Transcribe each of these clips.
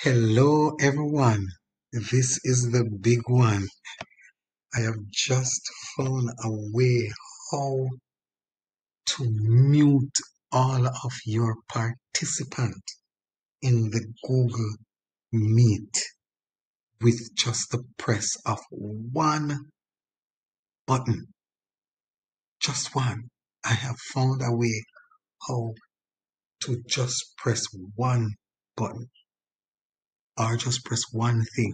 Hello everyone, this is the big one. I have just found a way how to mute all of your participants in the Google Meet with just the press of one button. Just one. I have found a way how to just press one button. Or just press one thing,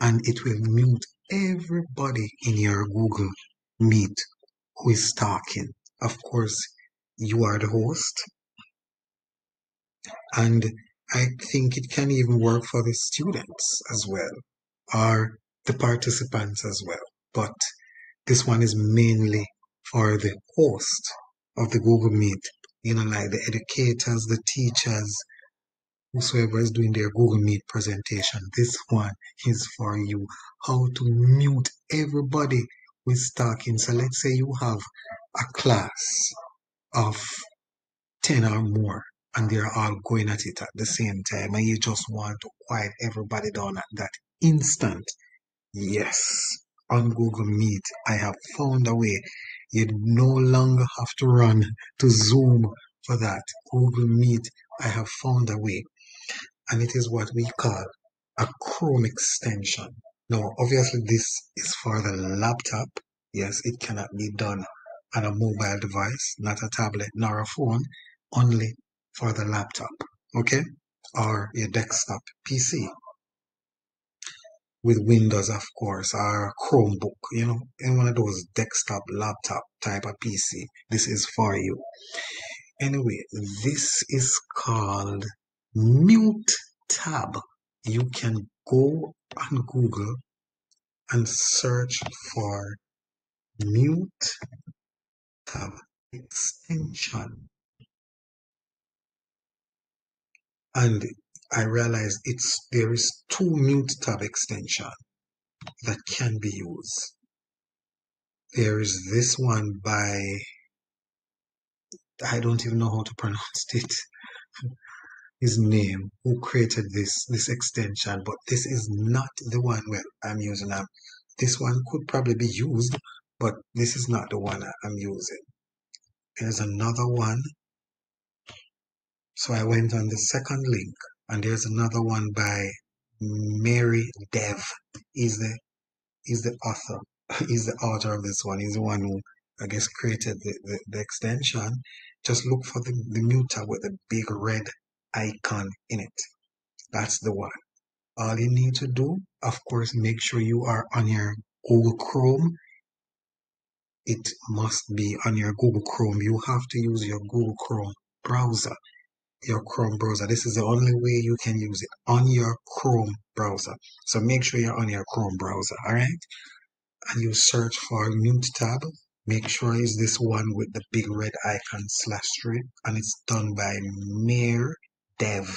and it will mute everybody in your Google Meet who is talking. Of course, you are the host, and I think it can even work for the students as well, or the participants as well. But this one is mainly for the host of the Google Meet, you know, like the educators, the teachers, whosoever is doing their Google Meet presentation. This one is for you. How to mute everybody who is talking. So let's say you have a class of 10 or more, and they're all going at it at the same time, and you just want to quiet everybody down at that instant. Yes, on Google Meet, I have found a way. You no longer have to run to Zoom for that. Google Meet, I have found a way. And it is what we call a Chrome extension. Now, obviously, this is for the laptop. Yes, it cannot be done on a mobile device, not a tablet, nor a phone, only for the laptop, okay? Or your desktop PC with Windows, of course, or a Chromebook, you know, in one of those desktop, laptop type of PC. This is for you. Anyway, this is called mute tab. You can go on Google and search for mute tab extension. And I realized there is two mute tab extension that can be used. There is this one by, I don't even know how to pronounce it. His name, who created this extension, but this is not the one where I'm using. This one could probably be used, but this is not the one I'm using. There's another one. So I went on the second link, and there's another one by Mary Dev. He's the author. He's the author of this one. He's the one who, I guess, created the extension. Just look for the mute tab with the big red icon in it. That's the one. All you need to do, of course, make sure you are on your Google Chrome. It must be on your Google Chrome. You have to use your Google Chrome browser. Your Chrome browser. This is the only way you can use it, on your Chrome browser. So make sure you're on your Chrome browser, all right? And you search for mute tab. Make sure it's this one with the big red icon /3, and it's done by Mare Dev.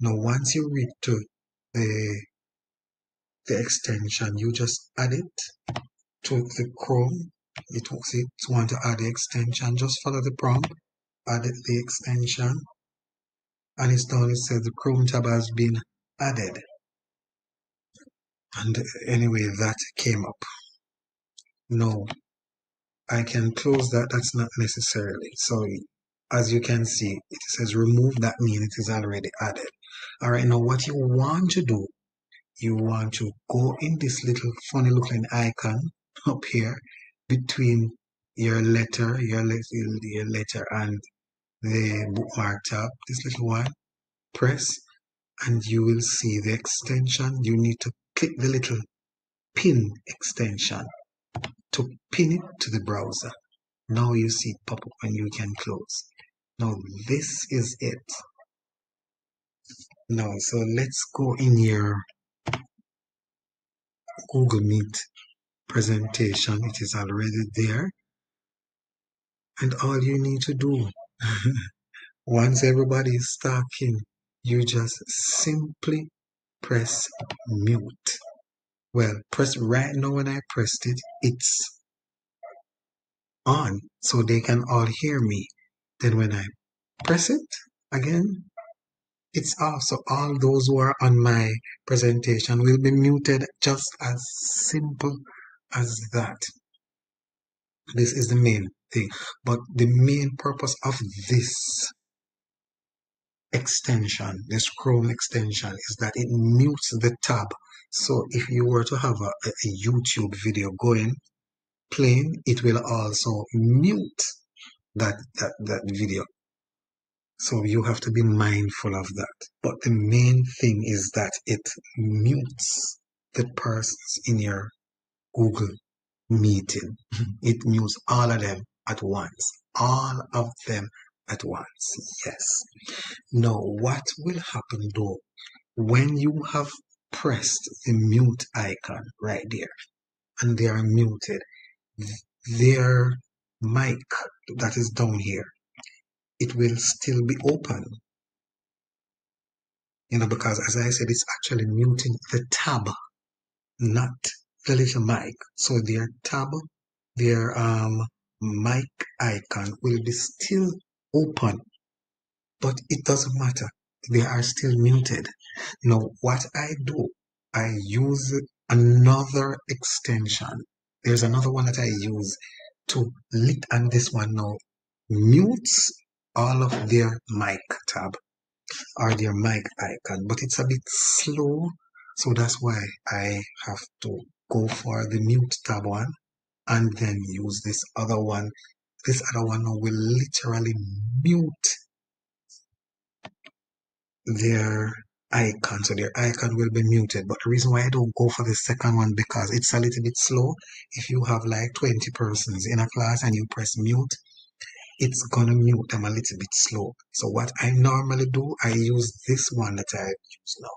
Now, once you read to the extension, you just add it to the Chrome. It wants to add the extension. Just follow the prompt, add the extension, and it's done. It says the Chrome tab has been added. And anyway, that came up. Now, I can close that. That's not necessarily. So as you can see, it says remove. That means it is already added. All right. Now what you want to do, you want to go in this little funny looking icon up here between your letter and the bookmark tab, this little one, press, and you will see the extension. You need to click the little pin extension to pin it to the browser. Now you see it pop up and you can close. Now this is it. Now, so let's go in your Google Meet presentation. It is already there. And all you need to do, once everybody is talking, you just simply press mute. Well, press right now. When I pressed it, it's on, so they can all hear me. Then when I press it again, It's also all those who are on my presentation will be muted, just as simple as that. This is the main thing. But the main purpose of this extension, this Chrome extension, is that it mutes the tab. So if you were to have a YouTube video going, playing, it will also mute that video. So you have to be mindful of that. But the main thing is that it mutes the persons in your Google meeting. It mutes all of them at once. All of them at once, yes. Now, what will happen though, when you have pressed the mute icon right there, and they are muted, their mic that is down here, it will still be open. You know, because as I said, it's actually muting the tab, not the little mic. So their tab, their mic icon will be still open, but it doesn't matter. They are still muted. Now, what I do, I use another extension. There's another one that I use to lick, and this one now mutes all of their mic tab or their mic icon, but it's a bit slow, so that's why I have to go for the mute tab one and then use this other one. This other one will literally mute their icon, so their icon will be muted. But the reason why I don't go for the second one, because it's a little bit slow. If you have like 20 persons in a class and you press mute, it's gonna mute them a little bit slow. So what I normally do, I use this one that I use now,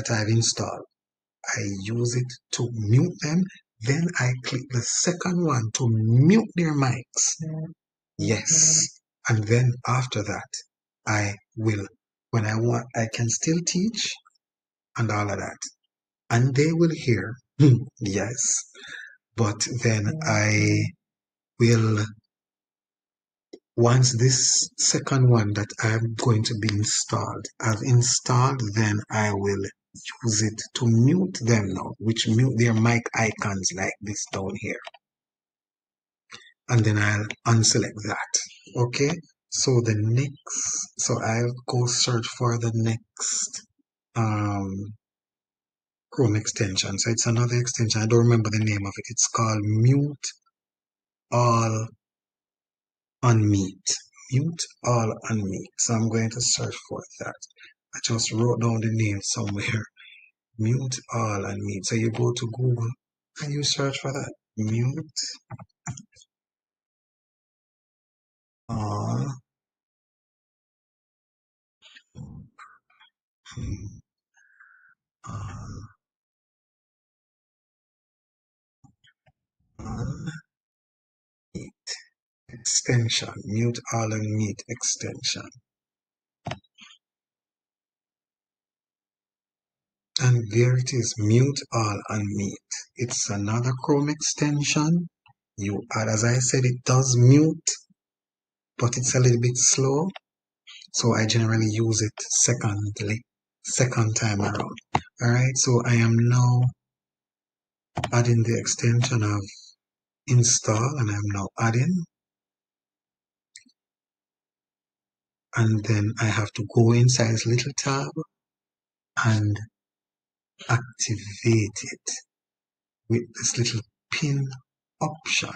that I've installed. I use it to mute them. Then I click the second one to mute their mics. Yes. And then after that, I will, when I want, I can still teach and all of that. And they will hear, yes. But then I will, once this second one that I'm going to be installed, I've installed, then I will use it to mute them now, which mute their mic icons like this down here. And then I'll unselect that. Okay, so the next, so I'll go search for the next Chrome extension. So it's another extension, I don't remember the name of it. It's called Mute All on Meet. Mute All on Meet. So I'm going to search for that. I just wrote down the name somewhere. Mute All on Meet. So you go to Google and you search for that. Mute All on Meet extension. Mute All on Meet extension. And there it is, Mute All on Meet. It's another Chrome extension. You add, as I said, it does mute, but it's a little bit slow. So I generally use it second time around. All right, so I am now adding the extension of install, and I'm now adding. And then I have to go inside this little tab and activate it with this little pin option.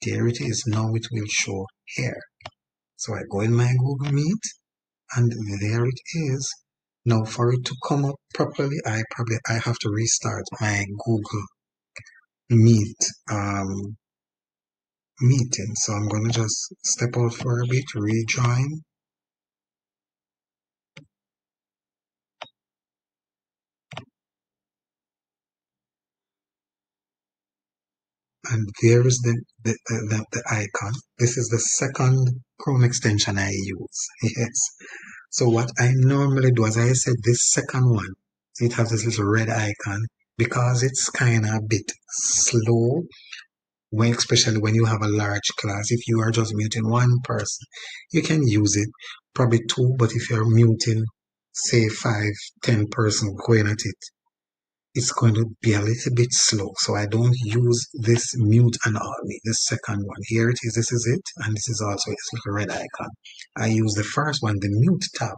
There it is. Now it will show here. So I go in my Google Meet, and there it is. Now for it to come up properly, I have to restart my Google Meet meeting. So I'm going to just step out for a bit, rejoin. And there is the icon. This is the second Chrome extension I use. Yes. So what I normally do, as I said, this second one, it has this little red icon because it's kind of a bit slow, when, especially when you have a large class. If you are just muting one person, you can use it. probably two, but if you're muting, say 5-10 person going at it, it's going to be a little bit slow. So I don't use this mute and all meet, this second one. Here it is, this is it, and this is also this little red icon. I use the first one, the mute tab.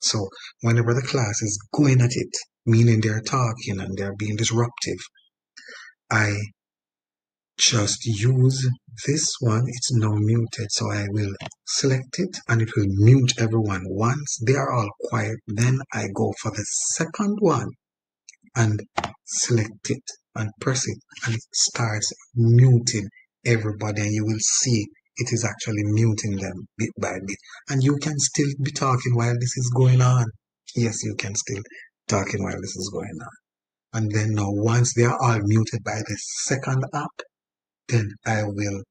So whenever the class is going at it, meaning they're talking and they're being disruptive, I just use this one. It's now muted, so I will select it and it will mute everyone. Once they are all quiet, then I go for the second one and select it and press it, and it starts muting everybody, and you will see it is actually muting them bit by bit. And you can still be talking while this is going on. Yes, you can still talking while this is going on. And then now once they are all muted by the second app, then I will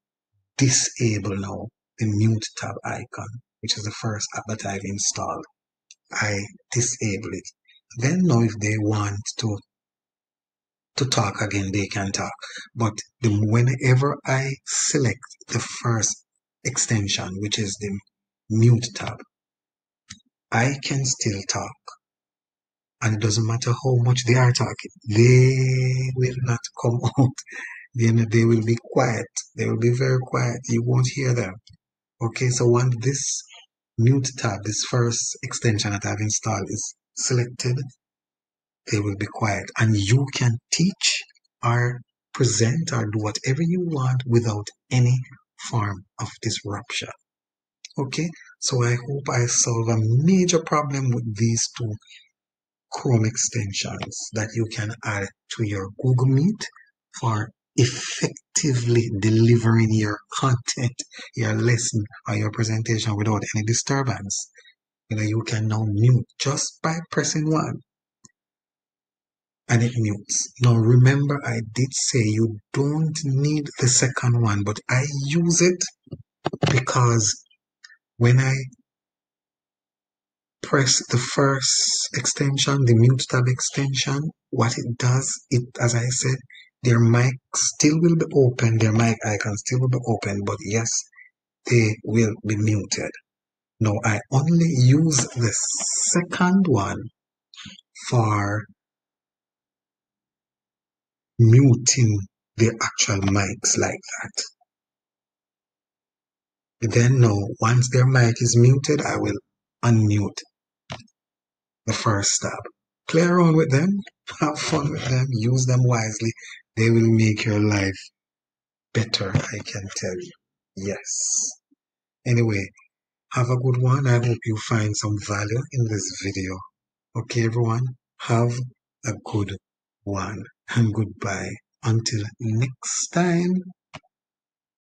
disable now the mute tab icon, which is the first app that I've installed. I disable it. Then now if they want to talk again, they can talk. But whenever I select the first extension, which is the mute tab, I can still talk. And it doesn't matter how much they are talking, they will not come out. Then they will be quiet. They will be very quiet. You won't hear them. Okay, so once this mute tab, this first extension that I've installed, is selected, they will be quiet. And you can teach or present or do whatever you want without any form of disruption. Okay, so I hope I solve a major problem with these two Chrome extensions that you can add to your Google Meet for effectively delivering your content, your lesson, or your presentation without any disturbance. You know, you can now mute just by pressing one, and it mutes. Now remember, I did say you don't need the second one, but I use it because when I press the first extension, the mute tab extension, what it does, as I said, their mic still will be open, their mic icon still will be open, but yes, they will be muted. Now, I only use the second one for muting the actual mics like that. Then now, once their mic is muted, I will unmute the first tab. Play around with them, have fun with them, use them wisely. They will make your life better, I can tell you. Yes. Anyway, have a good one. I hope you find some value in this video. Okay, everyone, have a good one and goodbye. Until next time.